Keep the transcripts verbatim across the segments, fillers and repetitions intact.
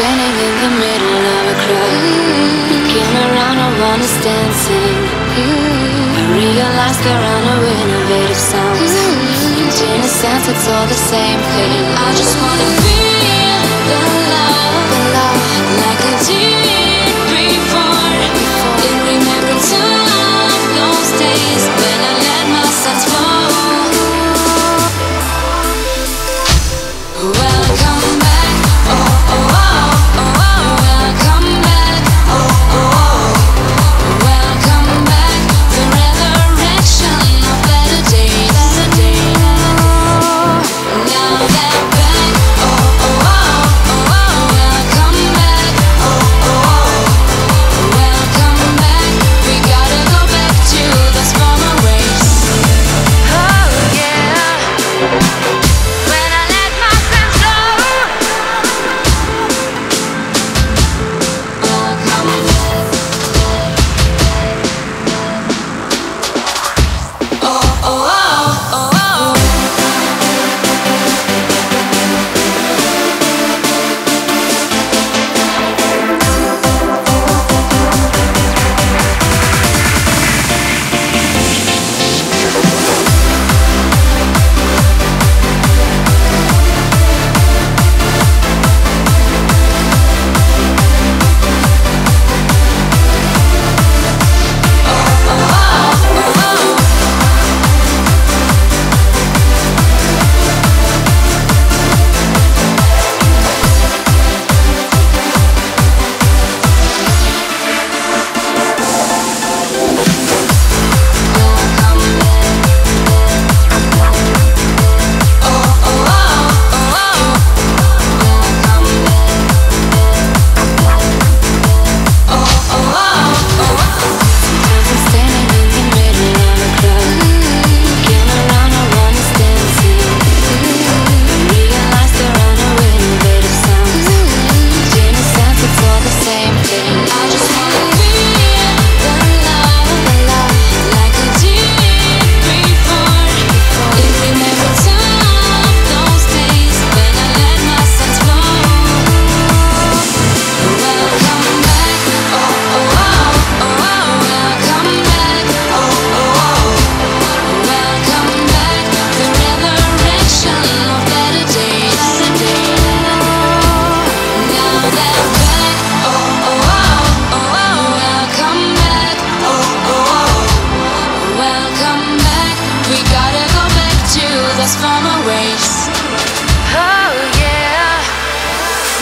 standing in the middle of a crowd. You came around, I wanted dancing. I realized there are no innovative sounds. In a sense, it's all the same thing. I just wanna feel the love, the love like I did before. In remembrance of those days when I let myself fall. Welcome back, oh oh oh oh oh. Welcome back, oh oh oh. Welcome back, the resurrection of better days, better days. Now that back, oh oh oh oh oh. Welcome back, oh oh oh. Welcome back, we gotta go back to the summer race. Oh yeah.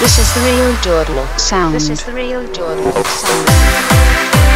This is the real Giorno sound. This is the real Giorno sound.